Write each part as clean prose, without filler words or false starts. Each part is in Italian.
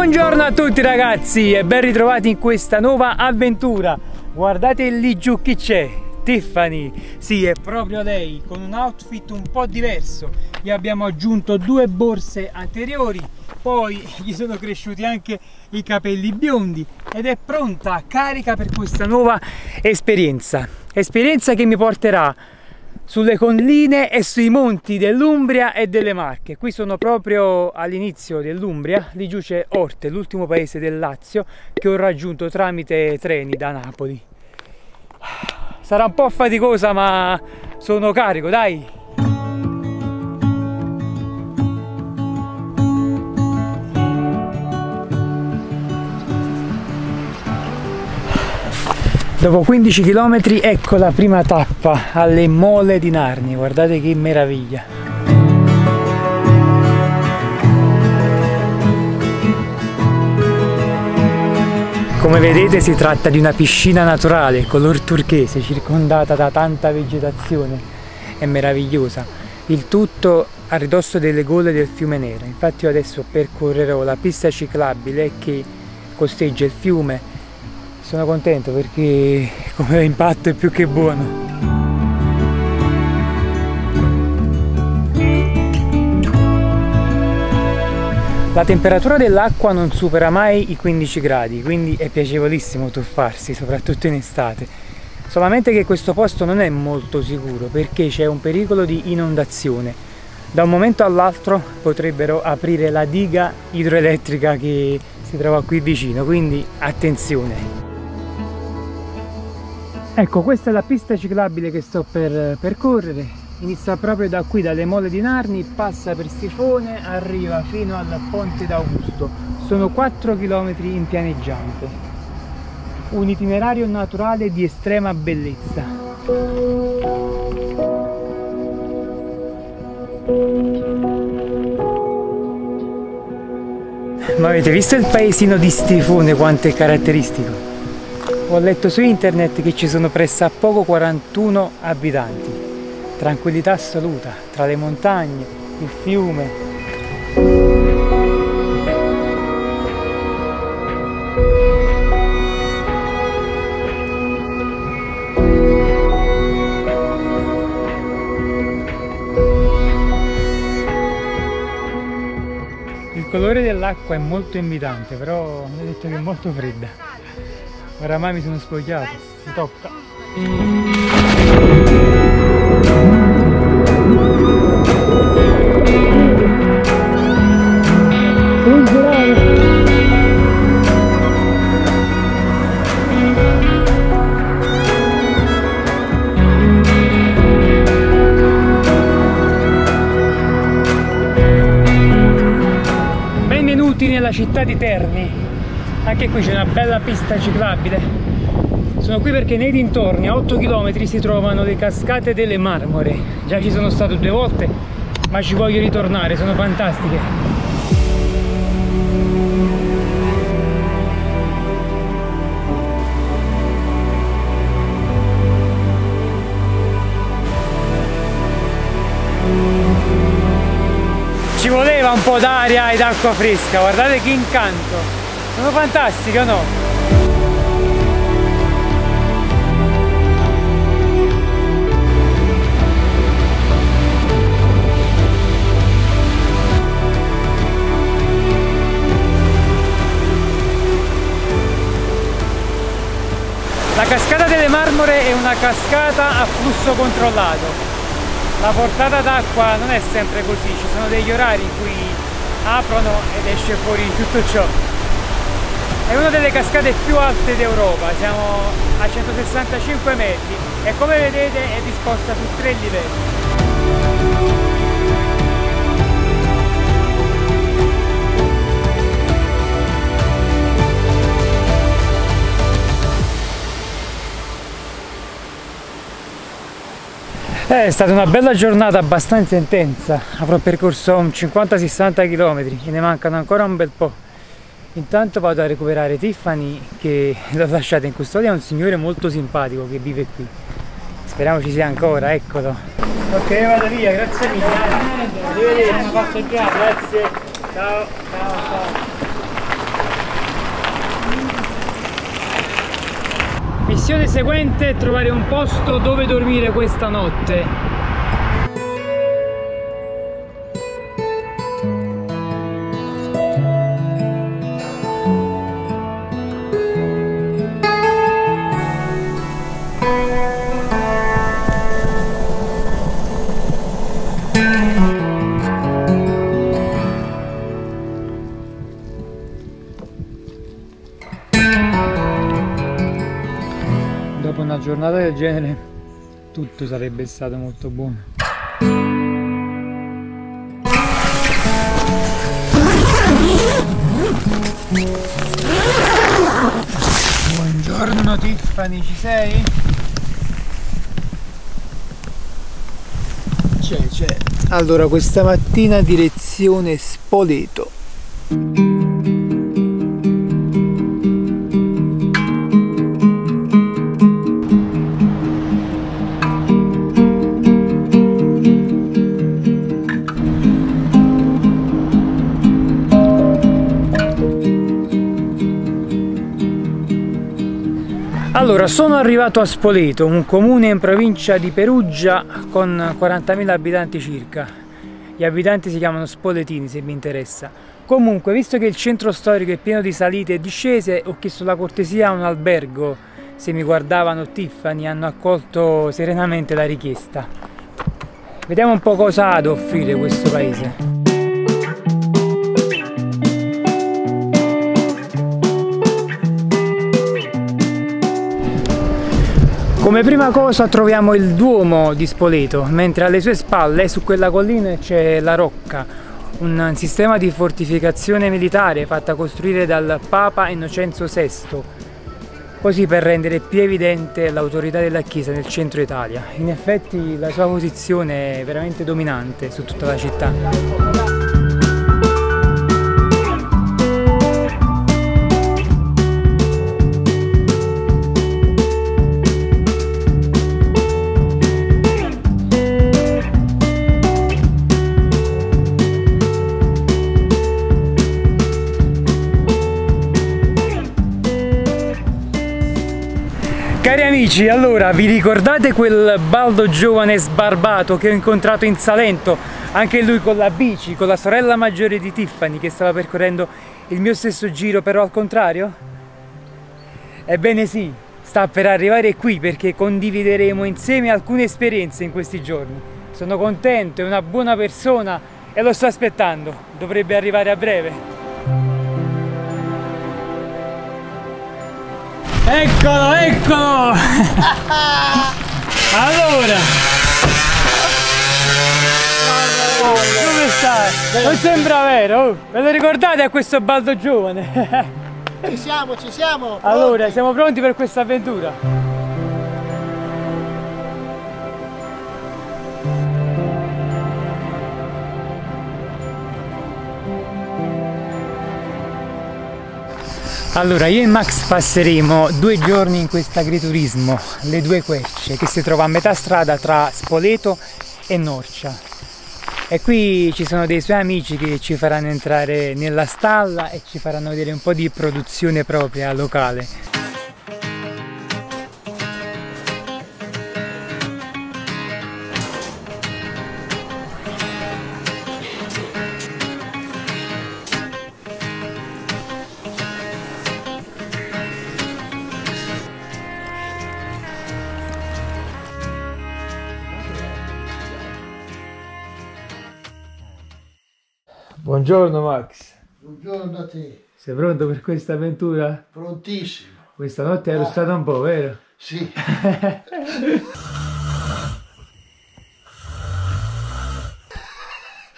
Buongiorno a tutti ragazzi e ben ritrovati in questa nuova avventura. Guardate lì giù chi c'è, Tiffany, sì è proprio lei, con un outfit un po' diverso. Gli abbiamo aggiunto due borse anteriori, poi gli sono cresciuti anche i capelli biondi ed è pronta, carica per questa nuova esperienza. Esperienza che mi porterà sulle colline e sui monti dell'Umbria e delle Marche. Qui sono proprio all'inizio dell'Umbria, lì giù c'è Orte, l'ultimo paese del Lazio che ho raggiunto tramite treni da Napoli. Sarà un po' faticosa ma sono carico, dai! Dopo 15 km ecco la prima tappa alle Mole di Narni, guardate che meraviglia! Come vedete si tratta di una piscina naturale, color turchese, circondata da tanta vegetazione, è meravigliosa, il tutto a ridosso delle gole del fiume Nera. Infatti io adesso percorrerò la pista ciclabile che costeggia il fiume. Sono contento perché come impatto è più che buono. La temperatura dell'acqua non supera mai i 15 gradi, quindi è piacevolissimo tuffarsi, soprattutto in estate. Solamente che questo posto non è molto sicuro perché c'è un pericolo di inondazione. Da un momento all'altro potrebbero aprire la diga idroelettrica che si trova qui vicino, quindi attenzione. Ecco, questa è la pista ciclabile che sto per percorrere, inizia proprio da qui, dalle Mole di Narni, passa per Stifone, arriva fino al Ponte d'Augusto. Sono 4 km in pianeggiante, un itinerario naturale di estrema bellezza. Ma avete visto il paesino di Stifone quanto è caratteristico? Ho letto su internet che ci sono pressappoco 41 abitanti. Tranquillità assoluta, tra le montagne, il fiume. Il colore dell'acqua è molto invitante, però mi ha detto che è molto fredda. Oramai mi sono spogliato, mi tocca. Benvenuti nella città di Terni. Anche qui c'è una bella pista ciclabile. Sono qui perché nei dintorni a 8 km si trovano le Cascate delle Marmore. Già ci sono stato 2 volte, ma ci voglio ritornare, sono fantastiche. Ci voleva un po' d'aria ed acqua fresca, guardate che incanto! Sono fantastiche o no? La Cascata delle Marmore è una cascata a flusso controllato. La portata d'acqua non è sempre così, ci sono degli orari in cui aprono ed esce fuori tutto ciò. È una delle cascate più alte d'Europa, siamo a 165 metri e come vedete è disposta su 3 livelli. È stata una bella giornata abbastanza intensa, avrò percorso un 50-60 km e ne mancano ancora un bel po'. Intanto vado a recuperare Tiffany che l'ho lasciata in custodia a un signore molto simpatico che vive qui. Speriamo ci sia ancora, eccolo. Ok, vado via, grazie mille. Arrivederci, grazie. Ciao, ciao, ciao. missione seguente è trovare un posto dove dormire questa notte. Dopo una giornata del genere tutto sarebbe stato molto buono. Buongiorno Tiffany, ci sei? C'è. Allora, questa mattina direzione Spoleto. Allora, sono arrivato a Spoleto, un comune in provincia di Perugia con 40.000 abitanti circa. Gli abitanti si chiamano Spoletini, se vi interessa. Comunque, visto che il centro storico è pieno di salite e discese, ho chiesto la cortesia a un albergo. Se mi guardavano Tiffany, hanno accolto serenamente la richiesta. Vediamo un po' cosa ha da offrire questo paese. Come prima cosa troviamo il Duomo di Spoleto, mentre alle sue spalle, su quella collina, c'è la Rocca, un sistema di fortificazione militare fatta costruire dal Papa Innocenzo VI, così per rendere più evidente l'autorità della Chiesa nel centro Italia. In effetti la sua posizione è veramente dominante su tutta la città. Cari amici, allora, vi ricordate quel baldo giovane sbarbato che ho incontrato in Salento? Anche lui con la bici, con la sorella maggiore di Tiffany, che stava percorrendo il mio stesso giro, però al contrario? Ebbene sì, sta per arrivare qui perché condivideremo insieme alcune esperienze in questi giorni. Sono contento, è una buona persona e lo sto aspettando, dovrebbe arrivare a breve. Eccolo, eccolo! Allora! Come stai? Non sembra vero, oh. Ve lo ricordate a questo baldo giovane? Ci siamo! Pronti. Allora, siamo pronti per questa avventura! Allora, io e Max passeremo 2 giorni in questo agriturismo, le Due Querce, che si trova a metà strada tra Spoleto e Norcia. E qui ci sono dei suoi amici che ci faranno entrare nella stalla e ci faranno vedere un po' di produzione propria locale. Buongiorno Max. Buongiorno a te. Sei pronto per questa avventura? Prontissimo. Questa notte hai rustato un po', vero? Sì.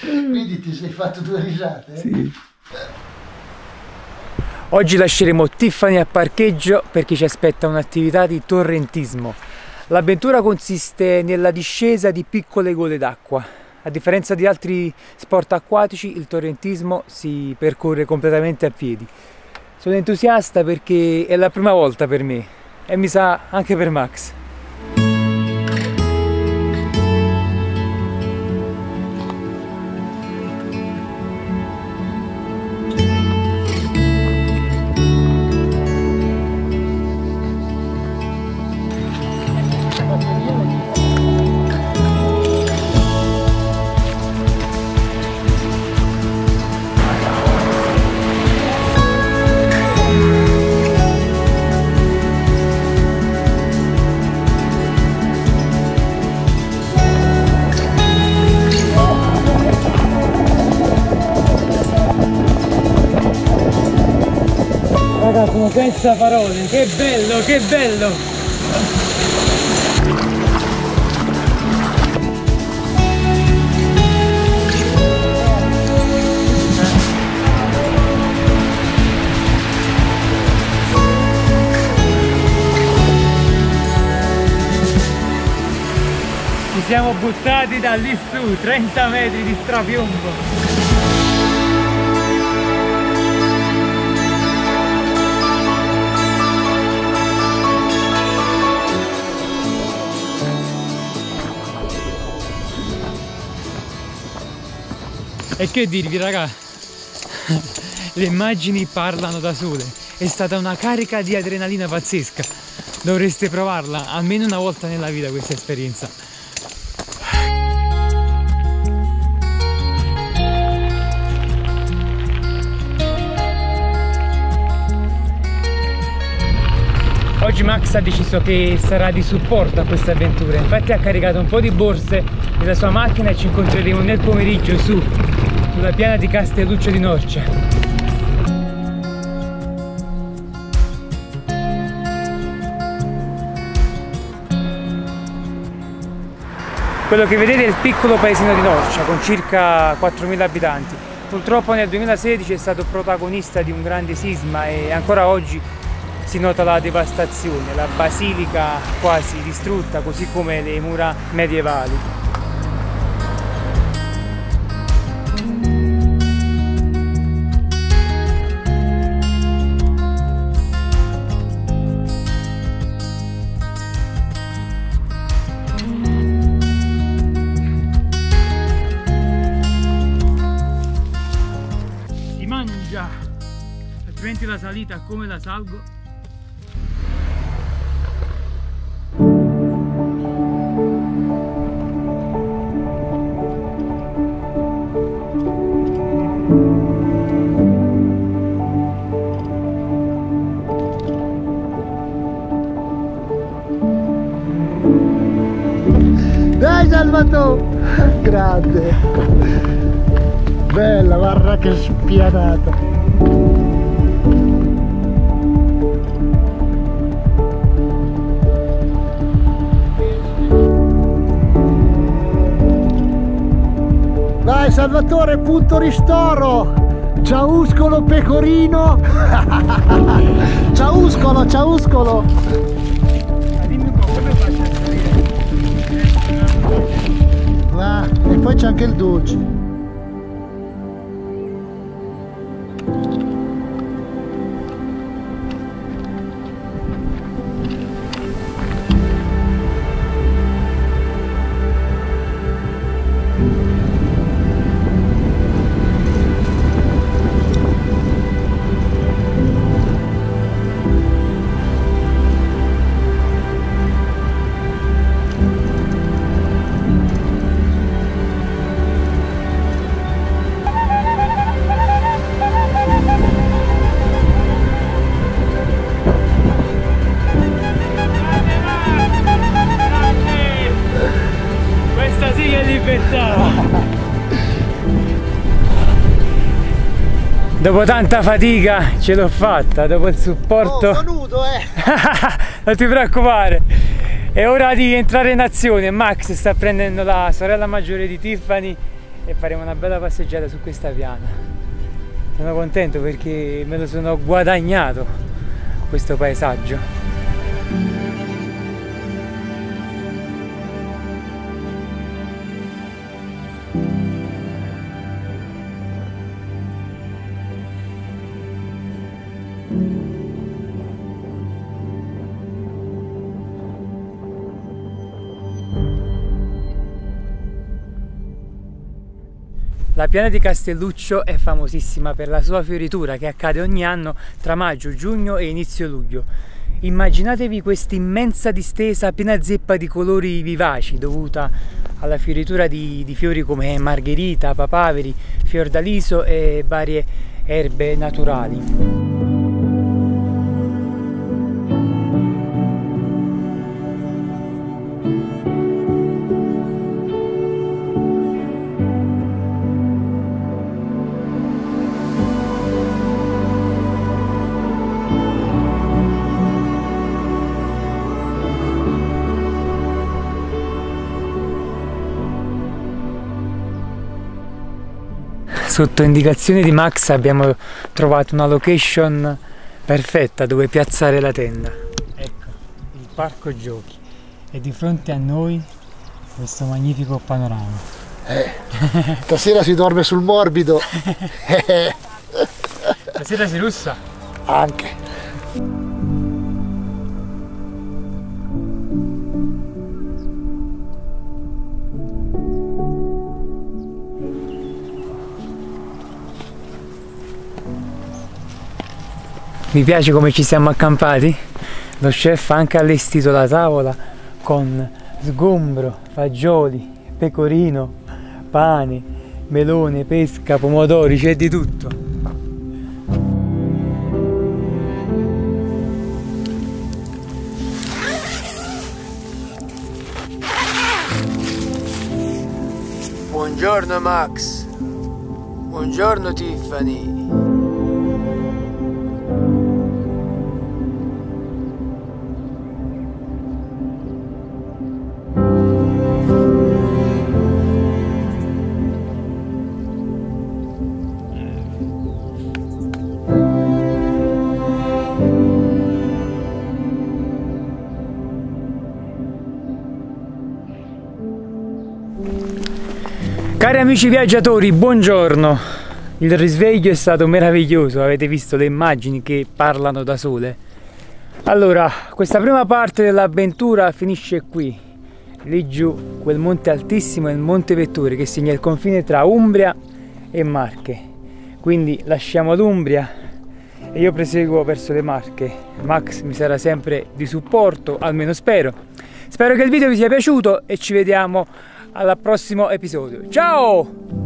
Quindi ti sei fatto 2 risate? Sì. Oggi lasceremo Tiffany al parcheggio perché ci aspetta un'attività di torrentismo. L'avventura consiste nella discesa di piccole gole d'acqua. A differenza di altri sport acquatici, il torrentismo si percorre completamente a piedi. Sono entusiasta perché è la prima volta per me e mi sa anche per Max. senza parole, che bello, che bello! Siamo buttati da lì su, 30 metri di strapiombo. E che dirvi, raga? Le immagini parlano da sole. È stata una carica di adrenalina pazzesca. Dovreste provarla almeno una volta nella vita questa esperienza. Oggi Max ha deciso che sarà di supporto a questa avventura, infatti ha caricato un po' di borse nella sua macchina e ci incontreremo nel pomeriggio sulla piana di Castelluccio di Norcia. Quello che vedete è il piccolo paesino di Norcia con circa 4.000 abitanti. Purtroppo nel 2016 è stato protagonista di un grande sisma e ancora oggi si nota la devastazione, la basilica quasi distrutta, così come le mura medievali. Si mangia! Altrimenti la salita, come la salgo? Grande, bella, guarda che spianata. Vai Salvatore, punto ristoro, ciauscolo, pecorino. Ciauscolo, ciauscolo. Ah, e poi c'è anche il dolce. Dopo tanta fatica ce l'ho fatta, dopo il supporto... Oh, sono nudo, eh! Non ti preoccupare! È ora di entrare in azione, Max sta prendendo la sorella maggiore di Tiffany e faremo una bella passeggiata su questa piana. Sono contento perché me lo sono guadagnato, questo paesaggio. La piana di Castelluccio è famosissima per la sua fioritura che accade ogni anno tra maggio, giugno e inizio luglio. Immaginatevi questa immensa distesa piena zeppa di colori vivaci dovuta alla fioritura di fiori come margherita, papaveri, fiordaliso e varie erbe naturali. Sotto indicazioni di Max abbiamo trovato una location perfetta dove piazzare la tenda. Ecco, il parco giochi e di fronte a noi questo magnifico panorama. Stasera si dorme sul morbido. Stasera si russa. Anche. Mi piace come ci siamo accampati, lo chef ha anche allestito la tavola con sgombro, fagioli, pecorino, pane, melone, pesca, pomodori, c'è di tutto. Buongiorno Max, buongiorno Tiffany. Cari amici viaggiatori, buongiorno! Il risveglio è stato meraviglioso, avete visto le immagini che parlano da sole. Allora, questa prima parte dell'avventura finisce qui. Lì giù, quel monte altissimo è il monte Vettore che segna il confine tra Umbria e Marche. Quindi lasciamo l'Umbria e io proseguo verso le Marche. Max mi sarà sempre di supporto, almeno spero. Spero che il video vi sia piaciuto e ci vediamo al prossimo episodio. Ciao!